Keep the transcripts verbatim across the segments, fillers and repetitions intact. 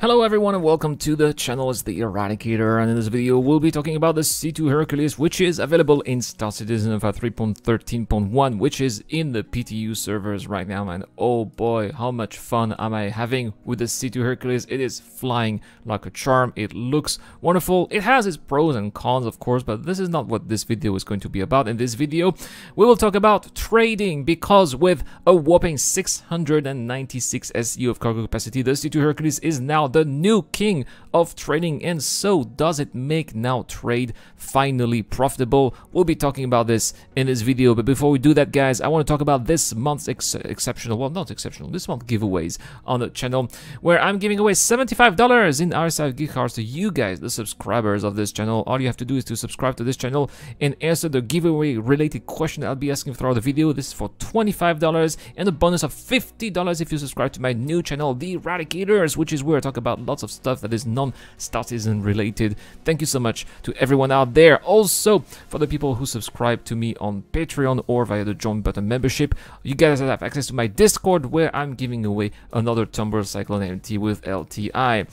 Hello everyone and welcome to the channel. It's the Eradicator, and in this video we'll be talking about the C two Hercules, which is available in Star Citizen of three point thirteen point one, which is in the P T U servers right now. And oh boy, how much fun am I having with the C two Hercules. It is flying like a charm, it looks wonderful, it has its pros and cons of course, but this is not what this video is going to be about. In this video we will talk about trading, because with a whopping six hundred ninety-six S E U of cargo capacity, the C two Hercules is now the new king of trading. And so does it make now trade finally profitable? We'll be talking about this in this video, but before we do that guys, I want to talk about this month's ex exceptional well not exceptional this month giveaways on the channel, where I'm giving away seventy-five dollars in R S I Geekhards to you guys, the subscribers of this channel. All you have to do is to subscribe to this channel and answer the giveaway related question I'll be asking throughout the video. This is for twenty-five dollars and a bonus of fifty dollars if you subscribe to my new channel, The Eradicators, which is where I talk about lots of stuff that is non-Star Citizen related. Thank you so much to everyone out there. Also, for the people who subscribe to me on Patreon or via the join button membership, you guys have access to my Discord, where I'm giving away another Tumblr Cyclone M T with L T I.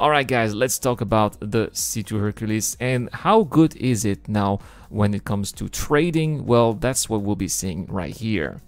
Alright guys, let's talk about the C two Hercules and how good is it now when it comes to trading. Well, that's what we'll be seeing right here.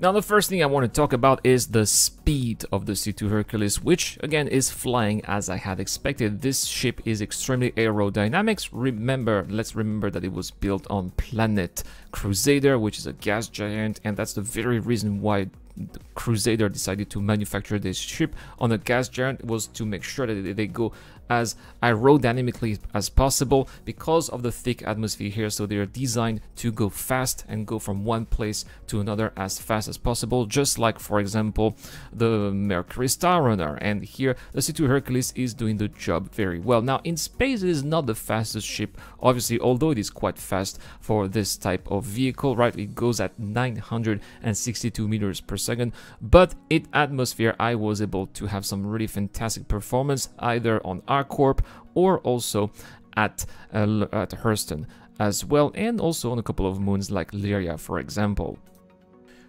Now the first thing I want to talk about is the speed of the C two Hercules, which again is flying as I had expected. This ship is extremely aerodynamics. Remember, let's remember that it was built on planet Crusader, which is a gas giant, and that's the very reason why the Crusader decided to manufacture this ship on a gas giant, was to make sure that they go as aerodynamically as possible because of the thick atmosphere here. So they are designed to go fast and go from one place to another as fast as possible, just like for example the Mercury Star Runner. And here the C two Hercules is doing the job very well. Now in space it is not the fastest ship obviously, although it is quite fast for this type of vehicle, right? It goes at nine hundred sixty-two meters per second, but in atmosphere I was able to have some really fantastic performance either on ArcCorp or also at, uh, at Hurston as well, and also on a couple of moons like Lyria for example.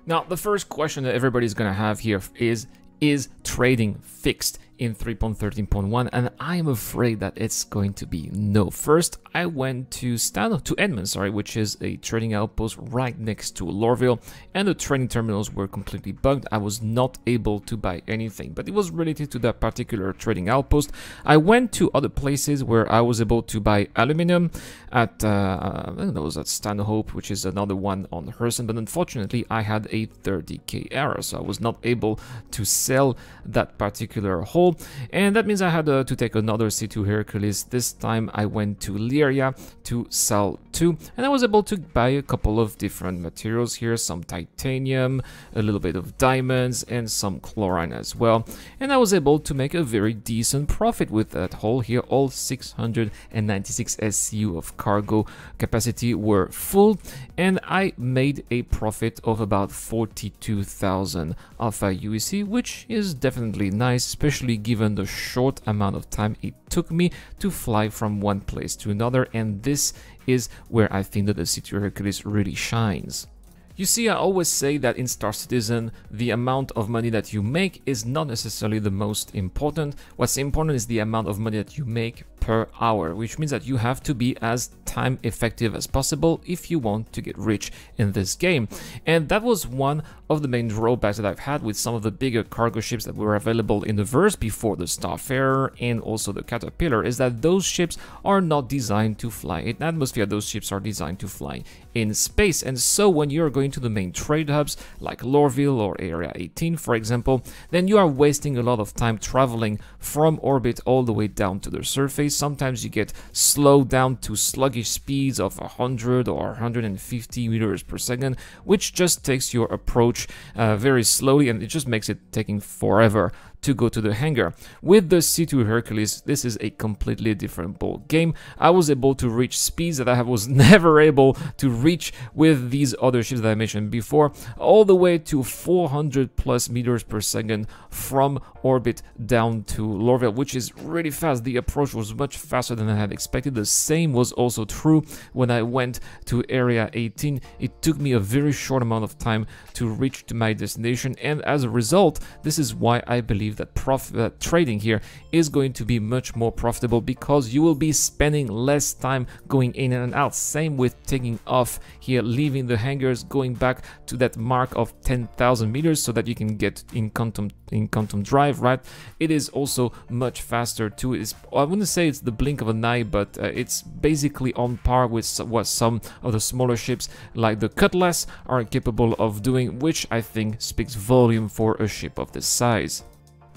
Now the first question that everybody's gonna have here is, is trading fixed in three point thirteen point one? And I am afraid that it's going to be no. First, I went to Stanhope, to Edmund, sorry, which is a trading outpost right next to Lorville, and the trading terminals were completely bugged. I was not able to buy anything, but it was related to that particular trading outpost. I went to other places where I was able to buy aluminum at uh, I think that was at Stanhope, which is another one on Hurston, but unfortunately I had a thirty K error, so I was not able to sell that particular hole. And that means I had uh, to take another C two Hercules. This time I went to Lyria to sell two, and I was able to buy a couple of different materials here, some titanium, a little bit of diamonds and some chlorine as well, and I was able to make a very decent profit with that haul here. All six hundred ninety-six S E U of cargo capacity were full, and I made a profit of about forty-two thousand alpha U E C, which is definitely nice, especially given the short amount of time it took me to fly from one place to another. And this is where I think that the C two Hercules really shines. You see, I always say that in Star Citizen, the amount of money that you make is not necessarily the most important. What's important is the amount of money that you make per hour, which means that you have to be as time effective as possible if you want to get rich in this game. And that was one of the main drawbacks that I've had with some of the bigger cargo ships that were available in the verse before, the Starfarer and also the Caterpillar, is that those ships are not designed to fly in atmosphere. Those ships are designed to fly in space. And so when you're going to the main trade hubs like Lorville or Area eighteen for example, then you are wasting a lot of time traveling from orbit all the way down to the surface. Sometimes you get slowed down to sluggish speeds of one hundred or one hundred fifty meters per second, which just takes your approach uh, very slowly, and it just makes it taking forever to go to the hangar. With the C two Hercules, this is a completely different ball game. I was able to reach speeds that I was never able to reach with these other ships that I mentioned before, all the way to four hundred plus meters per second from orbit down to Lorville, which is really fast. The approach was much faster than I had expected. The same was also true when I went to Area eighteen. It took me a very short amount of time to reach to my destination, and as a result, this is why I believe believe that prof uh, trading here is going to be much more profitable because you will be spending less time going in and out. Same with taking off here, leaving the hangars, going back to that mark of ten thousand meters so that you can get in quantum in quantum drive, right? It is also much faster too. It's, I wouldn't say it's the blink of an eye, but uh, it's basically on par with what some of the smaller ships like the Cutlass are capable of doing, which I think speaks volume for a ship of this size.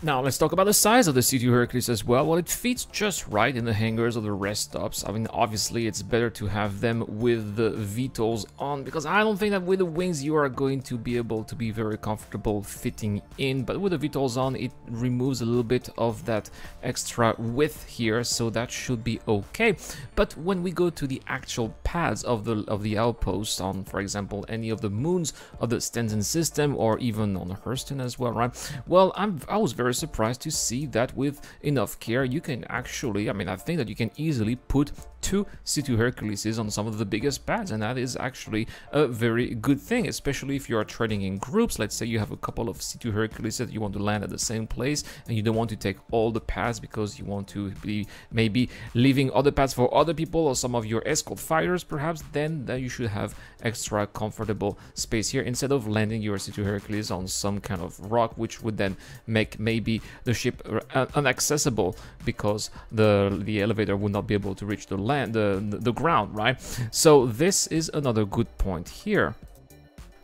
Now let's talk about the size of the C two Hercules as well. Well, it fits just right in the hangars or the rest stops. I mean, obviously it's better to have them with the V TOLs on, because I don't think that with the wings you are going to be able to be very comfortable fitting in, but with the V TOLs on it removes a little bit of that extra width here, so that should be okay. But when we go to the actual pads of the of the outposts on, for example, any of the moons of the Stenson system or even on Hurston as well, right? Well, I'm, I was very surprised to see that with enough care you can actually, I mean, I think that you can easily put two C two Herculeses on some of the biggest pads, and that is actually a very good thing, especially if you are trading in groups. Let's say you have a couple of C two Herculeses that you want to land at the same place and you don't want to take all the pads because you want to be maybe leaving other pads for other people or some of your escort fighters perhaps, then then you should have extra comfortable space here instead of landing your C two Hercules on some kind of rock, which would then make maybe Maybe the ship inaccessible because the the elevator would not be able to reach the land, the, the ground, right? So this is another good point here.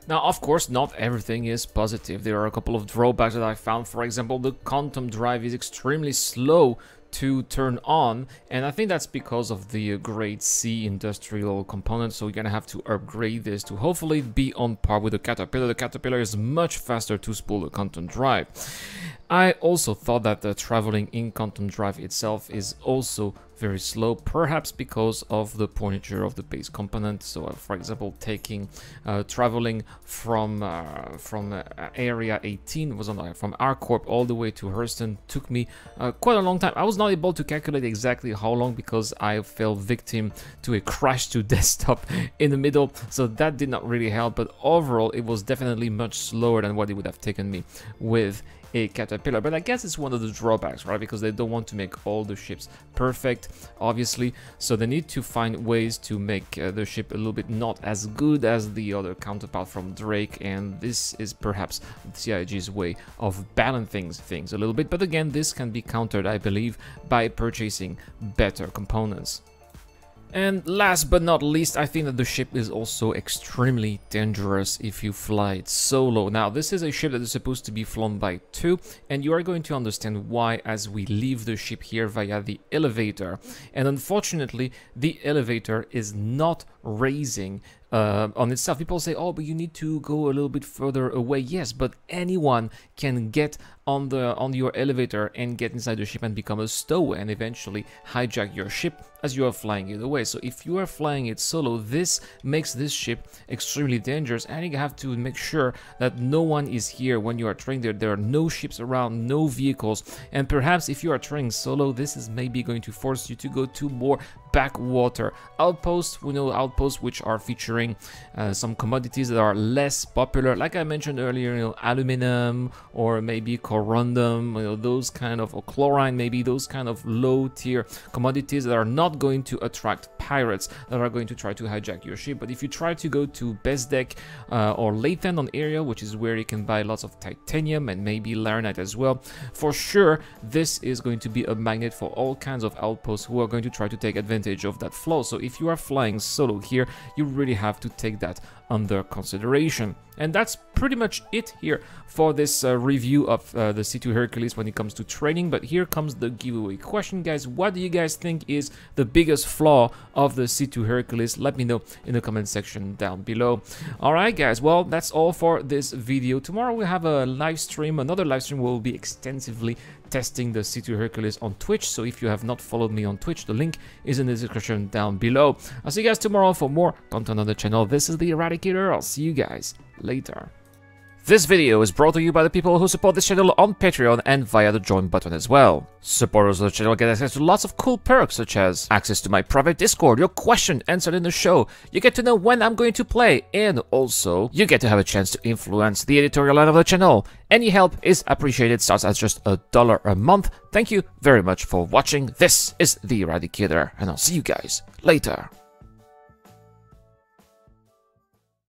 Now, of course, not everything is positive. There are a couple of drawbacks that I found. For example, the quantum drive is extremely slow to turn on, and I think that's because of the grade C industrial component, so you're gonna have to upgrade this to hopefully be on par with the Caterpillar. The Caterpillar is much faster to spool the quantum drive. I also thought that the traveling in quantum drive itself is also very slow, perhaps because of the pointure of the base component. So uh, for example, taking uh, traveling from uh, from uh, Area eighteen was on uh, from ArcCorp all the way to Hurston took me uh, quite a long time. I was not able to calculate exactly how long because I fell victim to a crash to desktop in the middle, so that did not really help, but overall it was definitely much slower than what it would have taken me with a Caterpillar. But I guess it's one of the drawbacks, right? Because they don't want to make all the ships perfect, obviously, so they need to find ways to make uh, the ship a little bit not as good as the other counterpart from Drake, and this is perhaps C I G's way of balancing things a little bit. But again, this can be countered, I believe, by purchasing better components. And last but not least, I think that the ship is also extremely dangerous if you fly it solo. Now, this is a ship that is supposed to be flown by two, and you are going to understand why as we leave the ship here via the elevator. And unfortunately, the elevator is not raising Uh, on itself. People say, oh, but you need to go a little bit further away. Yes, but anyone can get on the on your elevator and get inside the ship and become a stowaway and eventually hijack your ship as you are flying it away. So if you are flying it solo, this makes this ship extremely dangerous, and you have to make sure that no one is here when you are trading there. There are no ships around, no vehicles, and perhaps if you are trading solo, this is maybe going to force you to go to more backwater outposts. We know outposts which are featuring Uh, some commodities that are less popular, like I mentioned earlier, you know, aluminum or maybe corundum, you know, those kind of, or chlorine, maybe those kind of low-tier commodities that are not going to attract pirates that are going to try to hijack your ship. But if you try to go to Best Deck uh, or Leighton on area, which is where you can buy lots of titanium and maybe Laranite as well, for sure this is going to be a magnet for all kinds of outposts who are going to try to take advantage of that flow. So if you are flying solo here, you really have to take that under consideration. And that's pretty much it here for this uh, review of uh, the C two Hercules when it comes to trading. But here comes the giveaway question, guys. What do you guys think is the biggest flaw of the C two Hercules? Let me know in the comment section down below. Alright guys, well, that's all for this video. Tomorrow we have a live stream, another live stream where we'll be extensively testing the C two Hercules on Twitch. So if you have not followed me on Twitch, the link is in the description down below. I'll see you guys tomorrow for more content on the channel. This is the Eradicator. I'll see you guys later. This video is brought to you by the people who support this channel on Patreon and via the join button as well. Supporters of the channel get access to lots of cool perks such as access to my private Discord, your question answered in the show, you get to know when I'm going to play, and also you get to have a chance to influence the editorial line of the channel. Any help is appreciated, starts at just a dollar a month. Thank you very much for watching. This is the Eradicator and I'll see you guys later.